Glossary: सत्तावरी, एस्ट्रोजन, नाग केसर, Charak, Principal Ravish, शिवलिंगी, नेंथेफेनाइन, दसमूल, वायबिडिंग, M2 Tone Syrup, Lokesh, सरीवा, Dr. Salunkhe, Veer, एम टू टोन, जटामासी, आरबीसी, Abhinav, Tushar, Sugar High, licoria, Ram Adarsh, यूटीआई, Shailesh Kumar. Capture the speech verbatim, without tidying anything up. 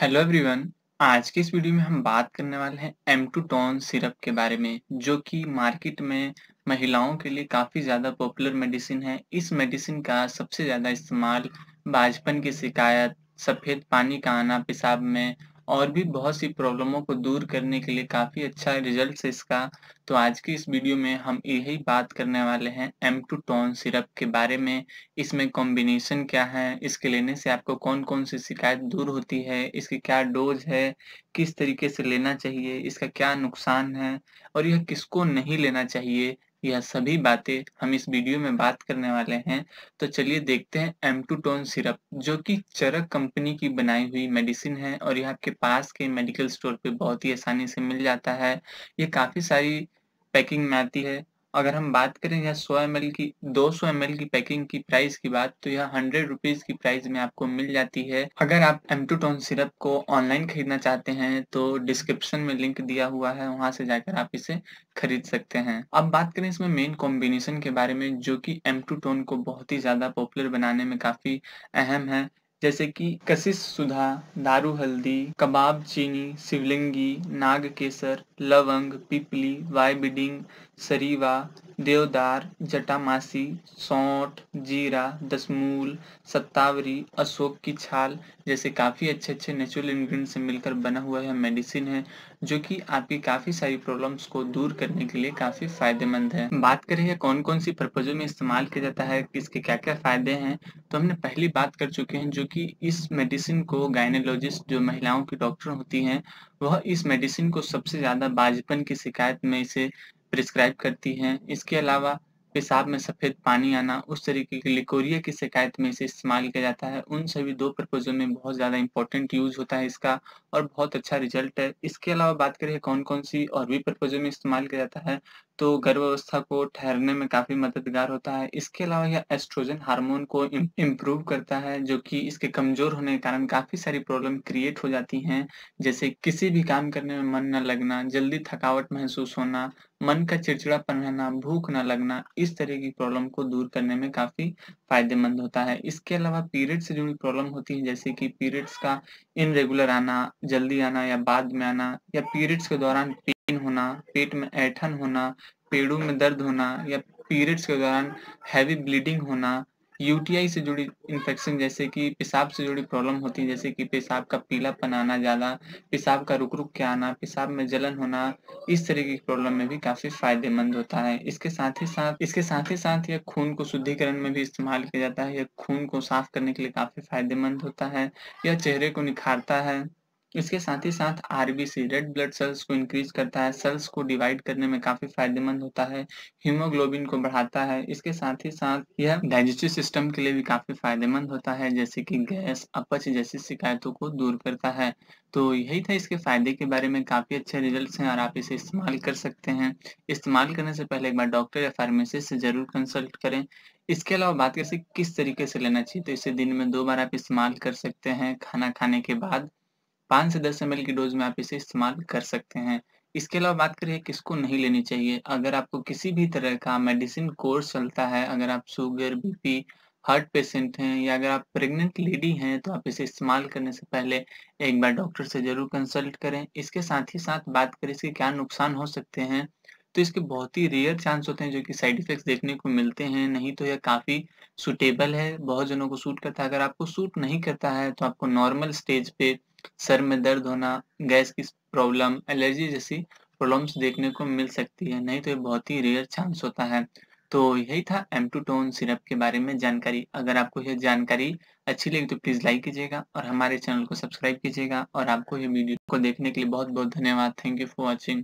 Hello everyone, आज के इस वीडियो में हम बात करने वाले हैं एम टू टोन सिरप के बारे में, जो कि मार्केट में महिलाओं के लिए काफ़ी ज़्यादा पॉपुलर मेडिसिन है। इस मेडिसिन का सबसे ज़्यादा इस्तेमाल बाझपन की शिकायत, सफ़ेद पानी का आना पेशाब में और भी बहुत सी प्रॉब्लमों को दूर करने के लिए काफ़ी अच्छा रिजल्ट है इसका। तो आज की इस वीडियो में हम यही बात करने वाले हैं एम टू टोन सिरप के बारे में। इसमें कॉम्बिनेशन क्या है, इसके लेने से आपको कौन कौन सी शिकायत दूर होती है, इसकी क्या डोज है, किस तरीके से लेना चाहिए, इसका क्या नुकसान है और यह किसको नहीं लेना चाहिए, यह सभी बातें हम इस वीडियो में बात करने वाले हैं। तो चलिए देखते हैं एम टू टोन सिरप, जो कि चरक कंपनी की बनाई हुई मेडिसिन है और यह आपके पास के मेडिकल स्टोर पे बहुत ही आसानी से मिल जाता है। ये काफ़ी सारी पैकिंग में आती है। अगर हम बात करें यह सौ एम एल की दो सौ एम एल की पैकिंग की प्राइस की बात, तो यह हंड्रेड रुपीज़ की प्राइस में आपको मिल जाती है। अगर आप एम टू टोन सिरप को ऑनलाइन खरीदना चाहते हैं तो डिस्क्रिप्शन में लिंक दिया हुआ है, वहां से जाकर आप इसे खरीद सकते हैं। अब बात करें इसमें मेन कॉम्बिनेशन के बारे में, जो कि एम टू टोन को बहुत ही ज़्यादा पॉपुलर बनाने में काफ़ी अहम है, जैसे कि कशिश सुधा, दारू हल्दी, कबाब चीनी, शिवलिंगी, नाग केसर, लवंग, पिपली, वायबिडिंग, सरीवा, देवदार, जटामासी, सौंठ, जीरा, दसमूल, सत्तावरी, अशोक की छाल जैसे काफ़ी अच्छे अच्छे नेचुरल इंग्रेडिएंट से मिलकर बना हुआ यह मेडिसिन है, जो कि आपकी काफ़ी सारी प्रॉब्लम्स को दूर करने के लिए काफ़ी फ़ायदेमंद है। बात करें यह कौन कौन सी पर्पज़ों में इस्तेमाल किया जाता है, इसके क्या क्या फ़ायदे हैं, तो हमने पहली बात कर चुके हैं, जो कि इस मेडिसिन को गायनेकोलॉजिस्ट, जो महिलाओं की डॉक्टर होती हैं, वह इस मेडिसिन को सबसे ज़्यादा बाझपन की शिकायत में इसे प्रिस्क्राइब करती हैं। इसके अलावा पेशाब में सफ़ेद पानी आना, उस तरीके की लिकोरिया की शिकायत में इसे इस्तेमाल किया जाता है। उन सभी दो पर्पज़ों में बहुत ज़्यादा इंपॉर्टेंट यूज़ होता है इसका और बहुत अच्छा रिजल्ट है। इसके अलावा बात करें कौन कौन सी और भी पर्पज़ों में इस्तेमाल किया जाता है, तो गर्भावस्था को ठहरने में काफ़ी मददगार होता है। इसके अलावा यह एस्ट्रोजन हार्मोन को इम्प्रूव करता है, जो कि इसके कमज़ोर होने के कारण काफ़ी सारी प्रॉब्लम क्रिएट हो जाती हैं, जैसे किसी भी काम करने में मन न लगना, जल्दी थकावट महसूस होना, मन का चिड़चिड़ापन रहना, भूख न लगना, इस तरह की प्रॉब्लम को दूर करने में काफ़ी फायदेमंद होता है। इसके अलावा पीरियड से जुड़ी प्रॉब्लम होती है, जैसे कि पीरियड्स का इनरेगुलर आना, जल्दी आना या बाद में आना, या पीरियड्स के दौरान पेन होना, पेट में ऐंठन होना, पेड़ों में दर्द होना, या पीरियड्स के दौरान हैवी ब्लीडिंग होना, यूटीआई से जुड़ी इन्फेक्शन, जैसे कि पेशाब से जुड़ी प्रॉब्लम होती है, जैसे कि पेशाब का पीलापन आना ज़्यादा, पेशाब का रुक रुक के आना, पेशाब में जलन होना, इस तरह की प्रॉब्लम में भी काफ़ी फायदेमंद होता है। इसके साथ ही साथ इसके साथ ही साथ यह खून को शुद्धिकरण में भी इस्तेमाल किया जाता है। यह खून को साफ करने के लिए काफ़ी फायदेमंद होता है। यह चेहरे को निखारता है। इसके साथ ही साथ आरबीसी, रेड ब्लड सेल्स को इंक्रीज करता है, सेल्स को डिवाइड करने में काफ़ी फायदेमंद होता है, हीमोग्लोबिन को बढ़ाता है। इसके साथ ही साथ यह डाइजेस्टिव सिस्टम के लिए भी काफ़ी फायदेमंद होता है, जैसे कि गैस, अपच जैसी शिकायतों को दूर करता है। तो यही था इसके फ़ायदे के बारे में। काफ़ी अच्छे रिजल्ट्स हैं और आप इसे इस्तेमाल कर सकते हैं। इस्तेमाल करने से पहले एक बार डॉक्टर या फार्मेसिस्ट से ज़रूर कंसल्ट करें। इसके अलावा बात करें इसे किस तरीके से लेना चाहिए, तो इसे दिन में दो बार आप इस्तेमाल कर सकते हैं। खाना खाने के बाद पाँच से दस एम एल की डोज में आप इसे इस्तेमाल कर सकते हैं। इसके अलावा बात करिए किसको नहीं लेनी चाहिए। अगर आपको किसी भी तरह का मेडिसिन कोर्स चलता है, अगर आप शुगर, बीपी, हार्ट पेशेंट हैं, या अगर आप प्रेग्नेंट लेडी हैं, तो आप इसे इस्तेमाल करने से पहले एक बार डॉक्टर से ज़रूर कंसल्ट करें। इसके साथ ही साथ बात करें इसके क्या नुकसान हो सकते हैं, तो इसके बहुत ही रेयर चांस होते हैं जो कि साइड इफेक्ट्स देखने को मिलते हैं, नहीं तो यह काफ़ी सूटेबल है, बहुत जनों को सूट करता है। अगर आपको सूट नहीं करता है तो आपको नॉर्मल स्टेज पे सर में दर्द होना, गैस की प्रॉब्लम, एलर्जी जैसी प्रॉब्लम्स देखने को मिल सकती है, नहीं तो ये बहुत ही रेयर चांस होता है। तो यही था एम टू टोन सिरप के बारे में जानकारी। अगर आपको यह जानकारी अच्छी लगी तो प्लीज़ लाइक कीजिएगा और हमारे चैनल को सब्सक्राइब कीजिएगा। और आपको यह वीडियो को देखने के लिए बहुत बहुत धन्यवाद। Thank you for watching.